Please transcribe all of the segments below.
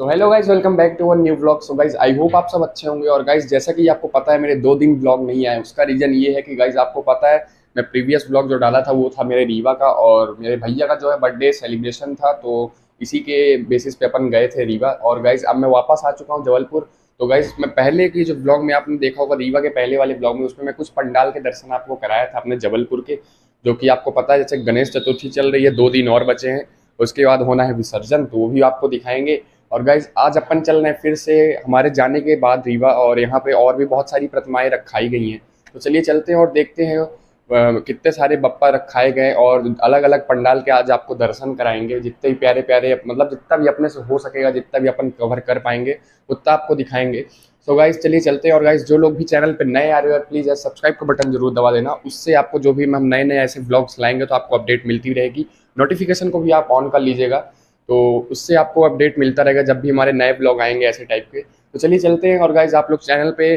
तो hello guys, welcome back to one new blog. So guys I hope आप सब अच्छे होंगे। और गाइज जैसा कि आपको पता है मेरे 2 दिन ब्लॉग नहीं आए। उसका रीज़न ये है कि गाइज आपको पता है मैं प्रीवियस ब्लॉग जो डाला था वो था मेरे रीवा का और मेरे भैया का जो है बर्थडे सेलिब्रेशन था, तो इसी के बेसिस पे अपन गए थे रीवा। और गाइज अब मैं वापस आ चुका हूँ जबलपुर। तो गाइज मैं पहले की जो ब्लॉग में आपने देखा होगा रीवा के पहले वाले ब्लॉग में, उसमें मैं कुछ पंडाल के दर्शन आपको कराया था अपने जबलपुर के, जो कि आपको पता है जैसे गणेश चतुर्थी चल रही है, 2 दिन और बचे हैं, उसके बाद होना है विसर्जन, तो वो भी आपको दिखाएंगे। और गाइज आज अपन चल रहे हैं फिर से हमारे जाने के बाद रीवा, और यहाँ पे और भी बहुत सारी प्रतिमाएं रखाई गई हैं, तो चलिए चलते हैं और देखते हैं कितने सारे बप्पा रखाए गए और अलग अलग पंडाल के आज आपको दर्शन कराएंगे। जितने भी प्यारे प्यारे, मतलब जितना भी अपने से हो सकेगा, जितना भी अपन कवर कर पाएंगे उतना आपको दिखाएंगे। तो गाइज चलिए चलते हैं। और गाइज जो लोग भी चैनल पे नए आ रहे हो प्लीज़ यार सब्सक्राइब का बटन जरूर दबा देना, उससे आपको जो भी हम नए नए ऐसे ब्लॉग्स लाएंगे तो आपको अपडेट मिलती रहेगी। नोटिफिकेशन को भी आप ऑन कर लीजिएगा तो उससे आपको अपडेट मिलता रहेगा जब भी हमारे नए ब्लॉग आएंगे ऐसे टाइप के। तो चलिए चलते हैं। और गाइज आप लोग चैनल पे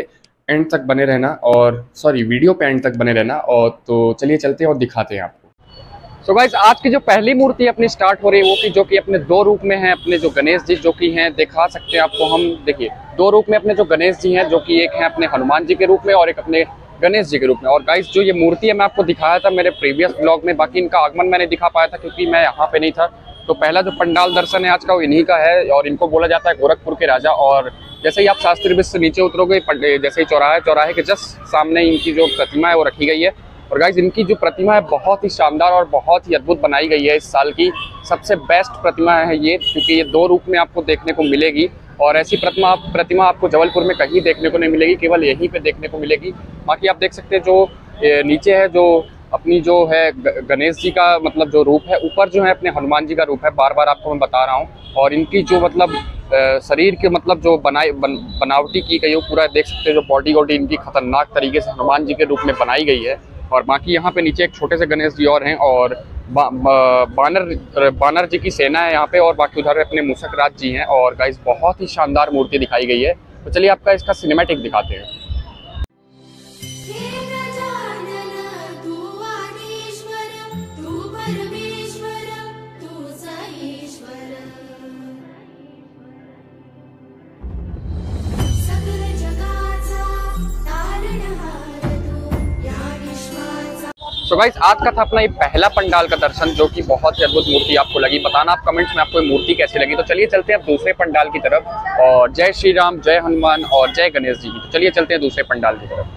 एंड तक बने रहना, और सॉरी वीडियो पे एंड तक बने रहना। और तो चलिए चलते हैं और दिखाते हैं आपको। सो गाइज आज की जो पहली मूर्ति अपनी स्टार्ट हो रही है वो कि जो कि अपने 2 रूप में है, अपने जो गणेश जी जो कि हैं दिखा सकते हैं आपको हम, देखिए 2 रूप में अपने जो गणेश जी हैं, जो कि एक है अपने हनुमान जी के रूप में और एक अपने गणेश जी के रूप में। और गाइज जो ये मूर्ति है मैं आपको दिखाया था मेरे प्रीवियस ब्लॉग में, बाकी इनका आगमन मैंने दिखा पाया था क्योंकि मैं यहाँ पे नहीं था। तो पहला जो पंडाल दर्शन है आज का वो इन्हीं का है, और इनको बोला जाता है गोरखपुर के राजा। और जैसे ही आप शास्त्री ब्रिज से नीचे उतरोगे जैसे ही चौराहे के जस्ट सामने इनकी जो प्रतिमा है वो रखी गई है। और गाइज इनकी जो प्रतिमा है बहुत ही शानदार और बहुत ही अद्भुत बनाई गई है, इस साल की सबसे बेस्ट प्रतिमा है ये, क्योंकि ये 2 रूप में आपको देखने को मिलेगी। और ऐसी प्रतिमा आपको जबलपुर में कहीं देखने को नहीं मिलेगी, केवल यहीं पे देखने को मिलेगी। बाकी आप देख सकते हैं जो नीचे है जो अपनी जो है गणेश जी का मतलब जो रूप है, ऊपर जो है अपने हनुमान जी का रूप है, बार बार आपको मैं बता रहा हूँ। और इनकी जो मतलब शरीर के मतलब जो बनावटी की गई है पूरा देख सकते हैं, जो बॉडी इनकी खतरनाक तरीके से हनुमान जी के रूप में बनाई गई है। और बाकी यहाँ पे नीचे एक छोटे से गणेश जी और हैं, और बानर जी की सेना है यहाँ पे, और बाकी उधर अपने मूषक राज जी हैं। और गाइस बहुत ही शानदार मूर्ति दिखाई गई है, तो चलिए आपका इसका सिनेमैटिक दिखाते हैं। तो गाइस आज का था अपना ये पहला पंडाल का दर्शन, जो कि बहुत ही अद्भुत मूर्ति आपको लगी। बताना आप कमेंट्स में आपको ये मूर्ति कैसी लगी। तो चलिए चलते हैं अब दूसरे पंडाल की तरफ। और जय श्री राम, जय हनुमान और जय गणेश जी। तो चलिए चलते हैं दूसरे पंडाल की तरफ।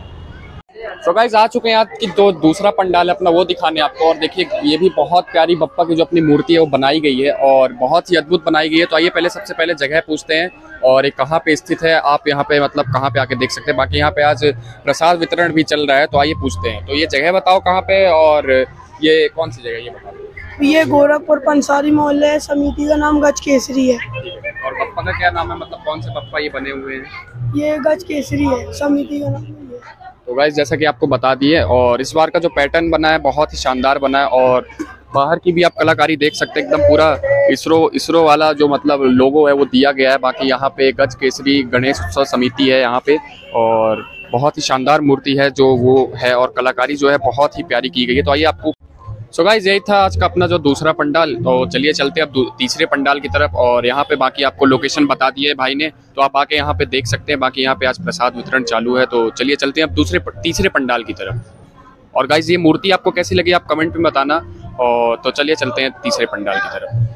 तो गाइस आ चुके हैं आज की जो दूसरा पंडाल अपना वो दिखाने आपको। और देखिए ये भी बहुत प्यारी बप्पा की जो अपनी मूर्ति है वो बनाई गई है, और बहुत ही अद्भुत बनाई गई है। तो आइए पहले सबसे पहले जगह पूछते हैं और ये कहाँ पे स्थित है, आप यहाँ पे मतलब कहाँ पे आके देख सकते हैं। बाकी यहाँ पे आज प्रसाद वितरण भी चल रहा है, तो आइए पूछते हैं। तो ये जगह बताओ कहाँ पे और ये कौन सी जगह ये बताओ। ये गोरखपुर पंसारी मोहल्ले समिति का नाम गज केसरी है। और बप्पा का क्या नाम है, मतलब कौन से बप्पा ये बने हुए हैं? ये गज केसरी है, समिति का नाम। तो गाइस जैसा कि आपको बता दिए, और इस बार का जो पैटर्न बना है बहुत ही शानदार बना है, और बाहर की भी आप कलाकारी देख सकते हैं, एकदम पूरा इसरो वाला जो मतलब लोगो है वो दिया गया है। बाकी यहाँ पे गज केसरी गणेश उत्सव समिति है यहाँ पे, और बहुत ही शानदार मूर्ति है जो वो है, और कलाकारी जो है बहुत ही प्यारी की गई है। तो आइए आपको सो गाइस यही था आज का अपना जो दूसरा पंडाल। तो चलिए चलते हैं अब तीसरे पंडाल की तरफ। और यहाँ पे बाकी आपको लोकेशन बता दिए भाई ने, तो आप आके यहाँ पे देख सकते हैं। बाकी यहाँ पे आज प्रसाद वितरण चालू है, तो चलिए चलते हैं अब तीसरे पंडाल की तरफ। और गाइस ये मूर्ति आपको कैसी लगी आप कमेंट में बताना। और तो चलिए चलते हैं तीसरे पंडाल की तरफ।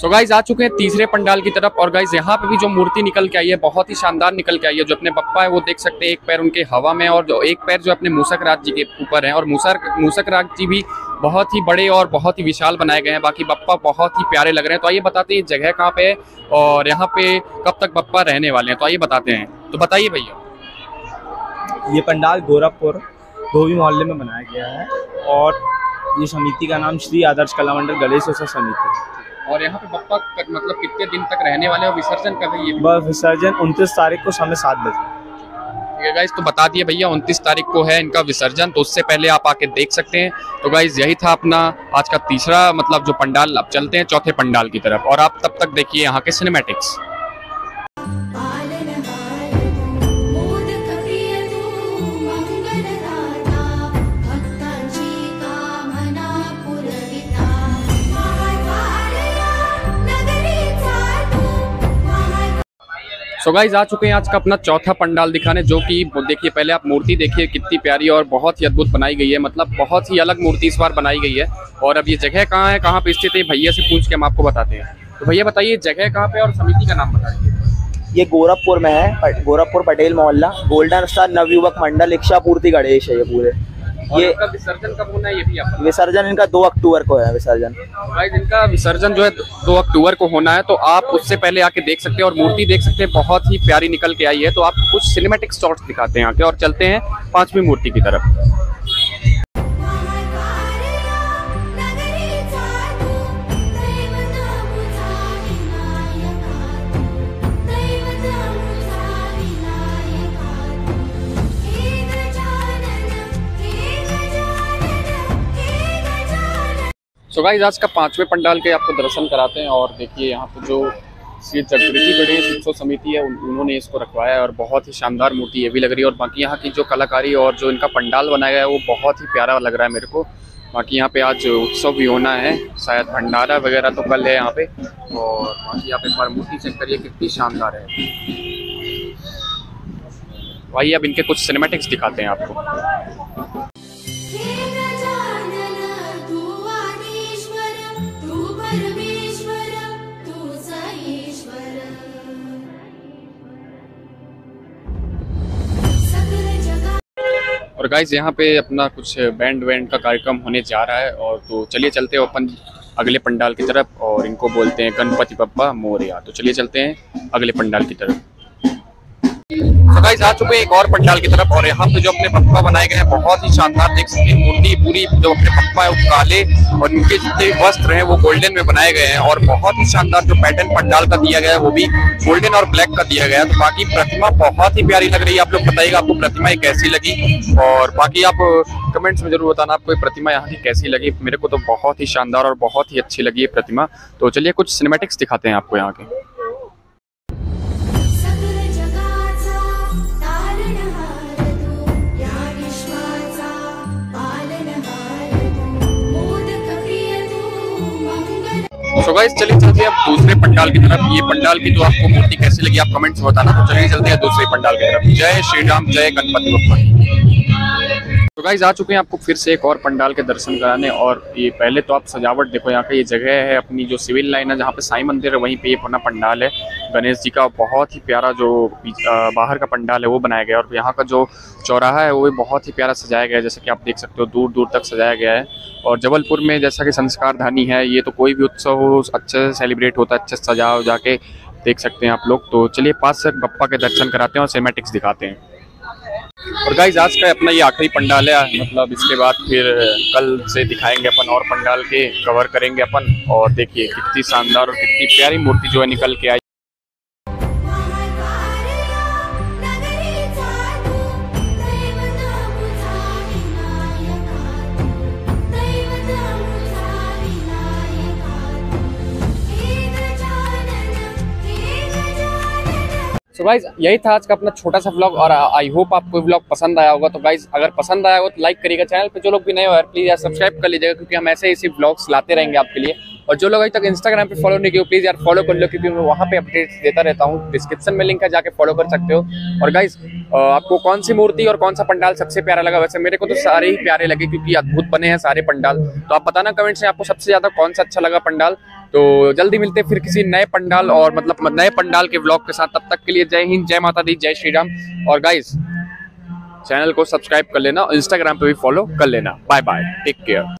सो गाइज आ चुके हैं तीसरे पंडाल की तरफ। और गाइज यहाँ पे भी जो मूर्ति निकल के आई है बहुत ही शानदार निकल के आई है। जो अपने बप्पा है वो देख सकते हैं, एक पैर उनके हवा में और जो एक पैर जो अपने मूषक राज जी के ऊपर है। और मूषक राज जी भी बहुत ही बड़े और बहुत ही विशाल बनाए गए हैं। बाकी बप्पा बहुत ही प्यारे लग रहे हैं। तो आइए बताते हैं जगह कहाँ पे है और यहाँ पे कब तक बप्पा रहने वाले हैं, तो आइए बताते हैं। तो बताइए भैया। ये पंडाल गोरखपुर धोबी मोहल्ले में बनाया गया है, और ये समिति का नाम श्री आदर्श कला मंडल गणेश उत्सव समिति है। और यहाँ पे बप्पा मतलब कितने दिन तक रहने वाले हैं, विसर्जन कब है? ये विसर्जन 29 तारीख को शाम 7 बजे। ठीक है गाइज, तो बता दिए भैया 29 तारीख को है इनका विसर्जन, तो उससे पहले आप आके देख सकते हैं। तो गाइज यही था अपना आज का तीसरा मतलब जो पंडाल। अब चलते हैं चौथे पंडाल की तरफ, और आप तब तक देखिए यहाँ के सिनेमैटिक्स। सो गाइस आ चुके हैं आज का अपना चौथा पंडाल दिखाने, जो कि देखिए पहले आप मूर्ति देखिए कितनी प्यारी और बहुत ही अद्भुत बनाई गई है। मतलब बहुत ही अलग मूर्ति इस बार बनाई गई है। और अब ये जगह कहाँ है, कहाँ पे स्थित है, भैया से पूछ के हम आपको बताते हैं। तो भैया बताइए जगह कहाँ पे और समिति का नाम बताइए। ये गोरखपुर में है, गोरखपुर पटेल मोहल्ला, गोल्डन स्टार नवयुवक मंडल इच्छापूर्ति गणेश है ये पूरे। ये विसर्जन कब होना है ये भी आप? विसर्जन इनका 2 अक्टूबर को है। विसर्जन गाइस इनका विसर्जन जो है 2 अक्टूबर को होना है। तो आप उससे पहले आके देख सकते हैं और मूर्ति देख सकते हैं, बहुत ही प्यारी निकल के आई है। तो आप कुछ सिनेमैटिक शॉट्स दिखाते हैं आके और चलते हैं 5वीं मूर्ति की तरफ। सो गाइस आज का 5वें पंडाल के आपको दर्शन कराते हैं। और देखिए यहाँ पे जो श्री चतुर्थी गणेश उत्सव समिति है उन्होंने इसको रखवाया है और बहुत ही शानदार मूर्ति ये भी लग रही है। और बाकी यहाँ की जो कलाकारी और जो इनका पंडाल बनाया है वो बहुत ही प्यारा लग रहा है मेरे को। बाकी यहाँ पे आज उत्सव भी होना है, शायद भंडारा वगैरह तो कल है यहाँ पे। और बाकी आप एक बार मूर्ति चेक करिए कितनी शानदार है भाई। अब इनके कुछ सिनेमैटिक्स दिखाते हैं आपको। और गाइज यहाँ पे अपना कुछ बैंड वैंड का कार्यक्रम होने जा रहा है। और तो चलिए चलते हैं अपन अगले पंडाल की तरफ। और इनको बोलते हैं गणपति बप्पा मोरया। तो चलिए चलते हैं अगले पंडाल की तरफ। तो गाइज आ चुके हैं एक और पंडाल की तरफ। और यहाँ पे जो अपने पप्पा बनाए गए हैं बहुत ही शानदार, देख सकते हैं मूर्ति पूरी। जो अपने पप्पा है वो काले और इनके जितने वस्त्र हैं वो गोल्डन में बनाए गए हैं। और बहुत ही शानदार जो पैटर्न पंडाल का दिया गया है वो भी गोल्डन और ब्लैक का दिया गया है। तो बाकी प्रतिमा बहुत ही प्यारी लग रही है। आप लोग बताइएगा आपको प्रतिमा ये कैसी लगी। और बाकी आप कमेंट्स में जरूर बताना आपको प्रतिमा यहाँ की कैसी लगी। मेरे को तो बहुत ही शानदार और बहुत ही अच्छी लगी है प्रतिमा। तो चलिए कुछ सिनेमैटिक्स दिखाते हैं आपको यहाँ के। तो गाइस चलिए चलते हैं अब दूसरे पंडाल की तरफ। ये पंडाल की तो आपको मूर्ति कैसी लगी आप कमेंट्स में बताना। तो चलिए चलते हैं दूसरे पंडाल की तरफ। जय श्री राम, जय गणपति बप्पा। तो गाइस आ चुके हैं आपको फिर से एक और पंडाल के दर्शन कराने। और ये पहले तो आप सजावट देखो यहाँ का। ये जगह है अपनी जो सिविल लाइन है जहाँ पे साईं मंदिर है, वहीं पे ये अपना पंडाल है गणेश जी का। बहुत ही प्यारा जो बाहर का पंडाल है वो बनाया गया है। और यहाँ का जो चौराहा है वो भी बहुत ही प्यारा सजाया गया है, जैसे कि आप देख सकते हो दूर दूर तक सजाया गया है। और जबलपुर में जैसा कि संस्कार धानी है, ये तो कोई भी उत्सव हो अच्छे से सेलिब्रेट होता है, अच्छे से सजा हो, जाके देख सकते हैं आप लोग। तो चलिए पास से बप्पा के दर्शन कराते हैं और सिनेमैटिक्स दिखाते हैं। और गाइस आज का अपना ये आखिरी पंडाल है। मतलब इसके बाद फिर कल से दिखाएंगे अपन और पंडाल के कवर करेंगे अपन। और देखिए कितनी शानदार और कितनी प्यारी मूर्ति जो है निकल के आई। तो गाइज यही था आज का अपना छोटा सा व्लॉग। और आई होप आपको व्लॉग पसंद आया होगा। तो गाइज अगर पसंद आया हो तो लाइक करिएगा। चैनल पे जो लोग भी नए हो यार प्लीज़ यार सब्सक्राइब कर लीजिएगा, क्योंकि हम ऐसे इसी व्लॉग्स लाते रहेंगे आपके लिए। और जो लोग अभी तक इंस्टाग्राम पे फॉलो नहीं किया प्लीज़ यार फॉलो कर लो, क्योंकि मैं वहाँ पे अपडेट्स देता रहता हूँ। डिस्क्रिप्शन में लिंक है, जाके फॉलो कर सकते हो। और गाइज आपको कौन सी मूर्ति और कौन सा पंडाल सबसे प्यारा लगा? वैसे मेरे को तो सारे ही प्यारे लगे, क्योंकि अद्भुत बने हैं सारे पंडाल। तो आप बताना कमेंट्स में आपको सबसे ज़्यादा कौन सा अच्छा लगा पंडाल। तो जल्दी मिलते हैं फिर किसी नए पंडाल और मतलब नए पंडाल के व्लॉग के साथ। तब तक के लिए जय हिंद, जय माता दी, जय श्री राम। और गाइज चैनल को सब्सक्राइब कर लेना, इंस्टाग्राम पे भी फॉलो कर लेना। Bye bye, take care.